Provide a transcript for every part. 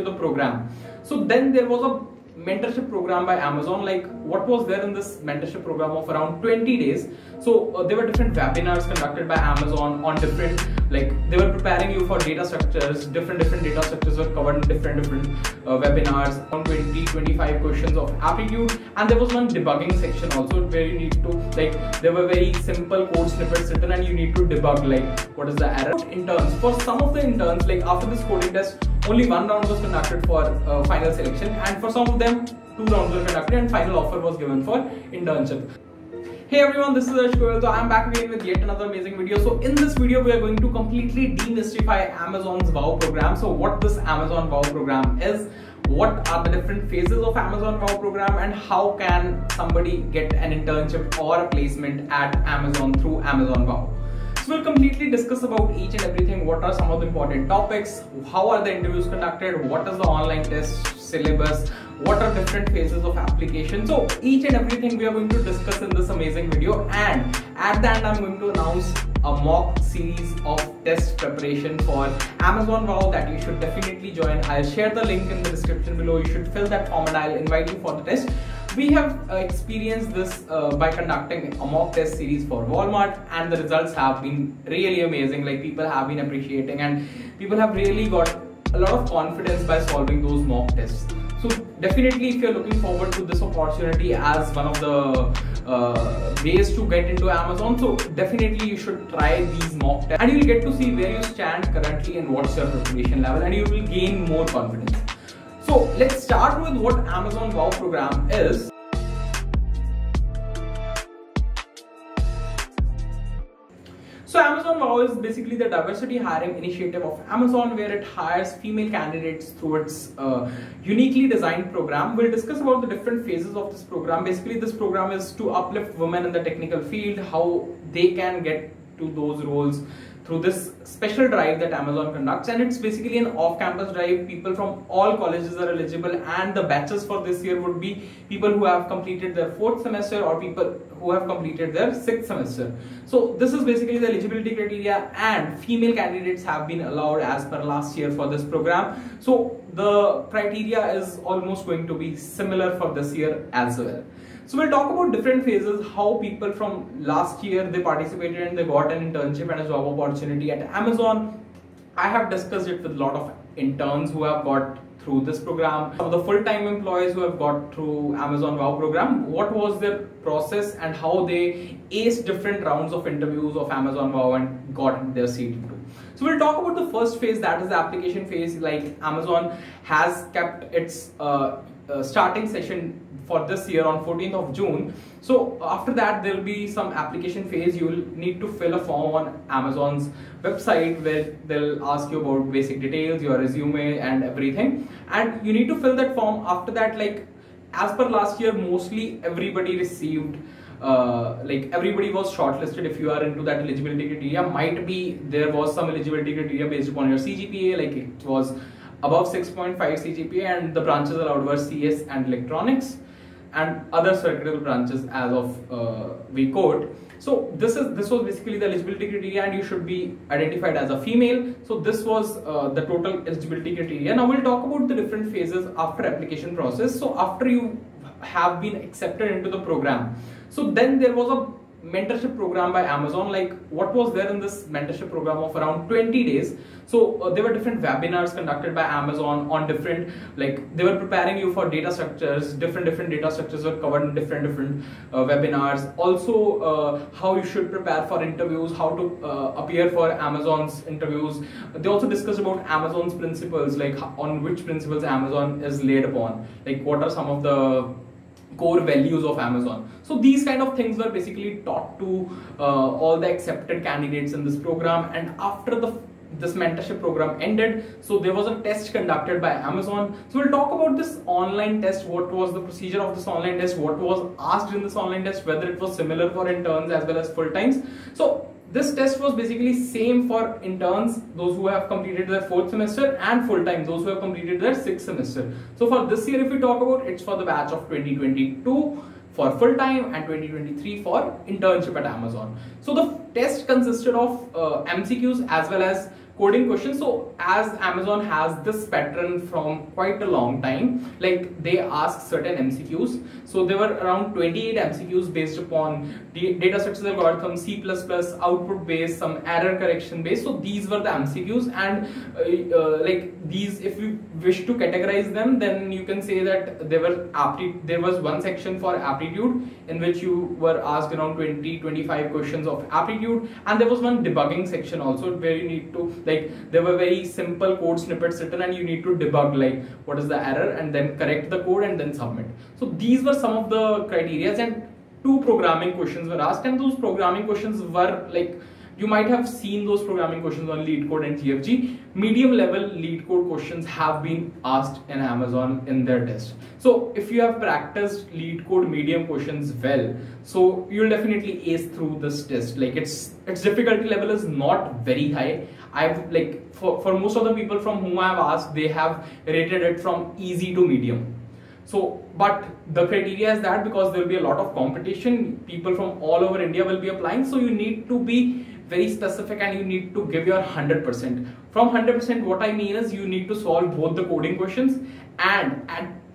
into the program. So then there was a mentorship program by Amazon. Like, what was there in this mentorship program of around 20 days? So there were different webinars conducted by Amazon on different, like, they were preparing you for data structures. Different data structures were covered in different webinars. Around 20-25 questions of aptitude, and there was one debugging section also where you need to, like, there were very simple code snippets written and you need to debug, like, what is the error. Interns, for some of the interns, like, after this coding test only one round was conducted for final selection, and for some of them two rounds were conducted and final offer was given for internship. Hey everyone, this is Arsh Goyal. So I'm back again with yet another amazing video. So in this video, we are going to completely demystify Amazon's WOW program. So what this Amazon WOW program is, what are the different phases of Amazon WOW program, and how can somebody get an internship or a placement at Amazon through Amazon WOW. So we'll completely discuss about each and everything. What are some of the important topics? How are the interviews conducted? What is the online test syllabus? What are different phases of application? So each and everything we are going to discuss in this amazing video, and at the end I'm going to announce a mock series of test preparation for Amazon WOW that you should definitely join. I'll share the link in the description below. You should fill that form and I'll invite you for the test. We have experienced this by conducting a mock test series for Walmart, and the results have been really amazing. Like, people have been appreciating and people have really got a lot of confidence by solving those mock tests. So definitely, if you're looking forward to this opportunity as one of the ways to get into Amazon, so definitely you should try these mock tests and you'll get to see where you stand currently and what's your preparation level, and you will gain more confidence. So let's start with what Amazon WOW program is. So Amazon WOW is basically the diversity hiring initiative of Amazon, where it hires female candidates through its uniquely designed program. We'll discuss about the different phases of this program. Basically, this program is to uplift women in the technical field, how they can get to those roles through this special drive that Amazon conducts. And it's basically an off-campus drive. People from all colleges are eligible, and the batches for this year would be people who have completed their 4th semester or people who have completed their 6th semester. So this is basically the eligibility criteria, and female candidates have been allowed as per last year for this program. So the criteria is almost going to be similar for this year as well. So we'll talk about different phases, how people from last year, they participated and they got an internship and a job opportunity at Amazon. I have discussed it with a lot of interns who have got through this program. Some of the full-time employees who have got through Amazon WOW program, what was their process and how they aced different rounds of interviews of Amazon WOW and got their seat. So we'll talk about the first phase, that is the application phase. Like, Amazon has kept its starting session for this year on 14th of June. So after that, there will be some application phase. You will need to fill a form on Amazon's website where they'll ask you about basic details, your resume and everything, and you need to fill that form. After that, like, as per last year, mostly everybody received everybody was shortlisted. If you are into that eligibility criteria, might be there was some eligibility criteria based upon your CGPA, like it was above 6.5 CGPA, and the branches allowed were CS and electronics and other circular branches as of LeetCode. So this was basically the eligibility criteria, and you should be identified as a female. So this was the total eligibility criteria. Now we'll talk about the different phases after application process. So after you have been accepted into the program, so then there was a mentorship program by Amazon. Like, what was there in this mentorship program of around 20 days? So there were different webinars conducted by Amazon on different, like, they were preparing you for data structures. Different data structures were covered in different webinars. Also, how you should prepare for interviews, how to appear for Amazon's interviews. They also discussed about Amazon's principles, like on which principles Amazon is laid upon, like what are some of the core values of Amazon. So these kind of things were basically taught to all the accepted candidates in this program. And after this mentorship program ended, so there was a test conducted by Amazon. So we'll talk about this online test, what was the procedure of this online test, what was asked in this online test, whether it was similar for interns as well as full-times. So this test was basically same for interns, those who have completed their 4th semester, and full-time, those who have completed their 6th semester. So for this year, if we talk about, it's for the batch of 2022 for full-time and 2023 for internship at Amazon. So the test consisted of MCQs as well as coding question. So as Amazon has this pattern from quite a long time, like they ask certain MCQs. So there were around 28 MCQs based upon data structures algorithm, C++, output based, some error correction based. So these were the MCQs, and like these, if you wish to categorize them, then you can say that there was one section for aptitude in which you were asked around 20-25 questions of aptitude, and there was one debugging section also where you need to, like, there were very simple code snippets written and you need to debug like what is the error and then correct the code and then submit. So these were some of the criteria, and 2 programming questions were asked, and those programming questions were like, you might have seen those programming questions on LeetCode and TFG. Medium level LeetCode questions have been asked in Amazon in their test. So if you have practiced LeetCode medium questions well, so you'll definitely ace through this test. Like its difficulty level is not very high. I've like for most of the people from whom I have asked, they have rated it from easy to medium. So, but the criteria is that because there will be a lot of competition, people from all over India will be applying. So you need to be very specific and you need to give your 100%. From 100%, what I mean is you need to solve both the coding questions and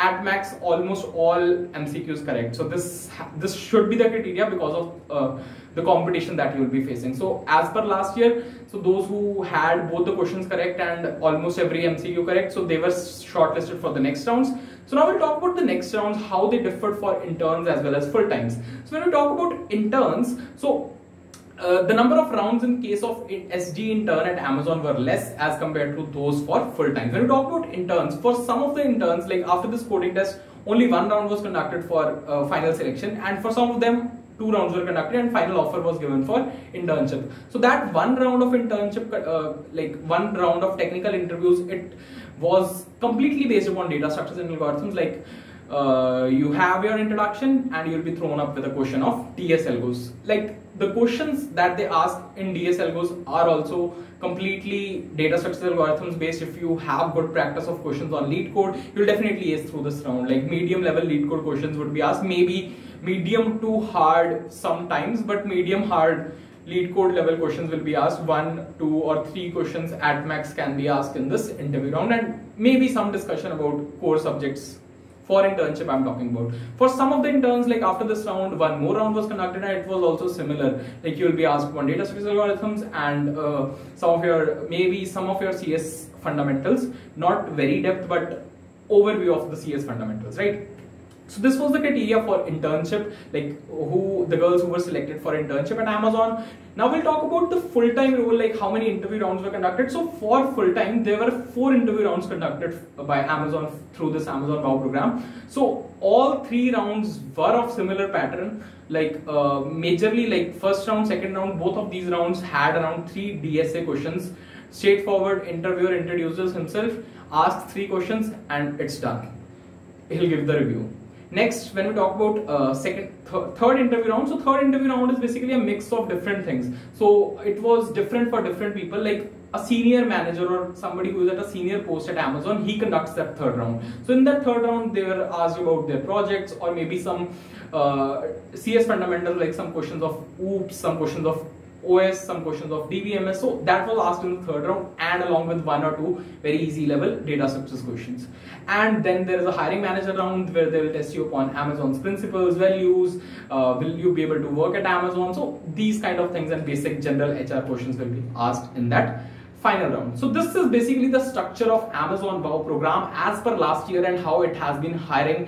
at max almost all MCQs correct. So this should be the criteria because of the competition that you will be facing. So as per last year, so those who had both the questions correct and almost every MCQ correct, so they were shortlisted for the next rounds. So now we'll talk about the next rounds, how they differed for interns as well as full times. So when we talk about interns, so the number of rounds in case of SDE intern at Amazon were less as compared to those for full time. When we talk about interns, for some of the interns, like after this coding test, only 1 round was conducted for final selection, and for some of them 2 rounds were conducted and final offer was given for internship. So that 1 round of internship, like 1 round of technical interviews, it was completely based upon data structures and algorithms. Like you have your introduction and you'll be thrown up with a question of DS algos. Like the questions that they ask in DS algos are also completely data structures algorithms based. If you have good practice of questions on LeetCode, you'll definitely ace through this round. Like medium level LeetCode questions would be asked, maybe medium to hard sometimes, but medium hard LeetCode level questions will be asked. 1, 2 or 3 questions at max can be asked in this interview round, and maybe some discussion about core subjects. For internship I'm talking about. For some of the interns, like after this round, 1 more round was conducted and it was also similar. Like you will be asked 1 data structure algorithms and maybe some of your CS fundamentals, not very depth but overview of the CS fundamentals, right? So this was the criteria for internship, like the girls who were selected for internship at Amazon. Now we'll talk about the full-time role, like how many interview rounds were conducted. So for full-time, there were 4 interview rounds conducted by Amazon through this Amazon WOW program. So all 3 rounds were of similar pattern, like majorly like first round, second round, both of these rounds had around 3 DSA questions. Straightforward, interviewer introduces himself, asks 3 questions and it's done. He'll give the review. Next, when we talk about third interview round, so third interview round is basically a mix of different things. So it was different for different people, like a senior manager or somebody who is at a senior post at Amazon, he conducts that third round. So in that third round, they were asked about their projects or maybe some CS fundamentals, like some questions of OOPs, some questions of OS, some questions of DBMS. So that was asked in the third round, and along with 1 or 2 very easy level data structures questions. And then there is a hiring manager round where they will test you upon Amazon's principles, values, will you be able to work at Amazon. So these kind of things and basic general HR questions will be asked in that final round. So this is basically the structure of Amazon WOW program as per last year and how it has been hiring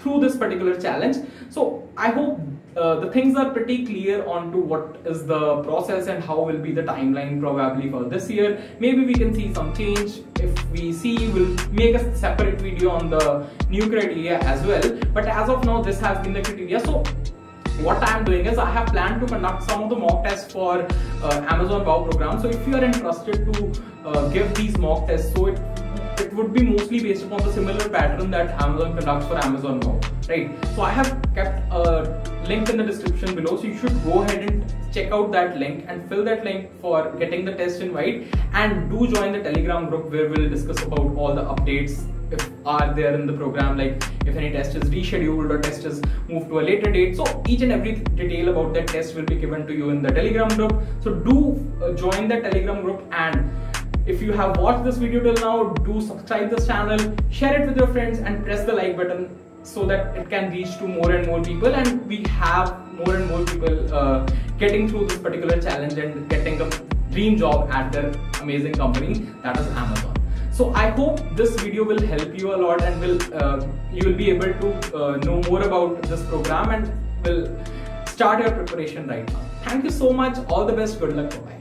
through this particular challenge. So I hope the things are pretty clear on to what is the process and how will be the timeline probably for this year. Maybe we can see some change. If we see, we'll make a separate video on the new criteria as well. But as of now, this has been the criteria. So what I am doing is I have planned to conduct some of the mock tests for Amazon WOW program. So if you are interested to give these mock tests, so it it would be mostly based upon the similar pattern that Amazon conducts for Amazon WOW, right? So I have kept a link in the description below, so you should go ahead and check out that link and fill that link for getting the test invite, and do join the Telegram group where we'll discuss about all the updates if are there in the program, like if any test is rescheduled or test is moved to a later date. So each and every detail about that test will be given to you in the Telegram group. So do join the Telegram group, and if you have watched this video till now, do subscribe this channel, share it with your friends, and press the like button so that it can reach to more and more people, and we have more and more people getting through this particular challenge and getting a dream job at their amazing company, that is Amazon. So I hope this video will help you a lot, and will you will be able to know more about this program and will start your preparation right now. Thank you so much. All the best. Good luck. Bye.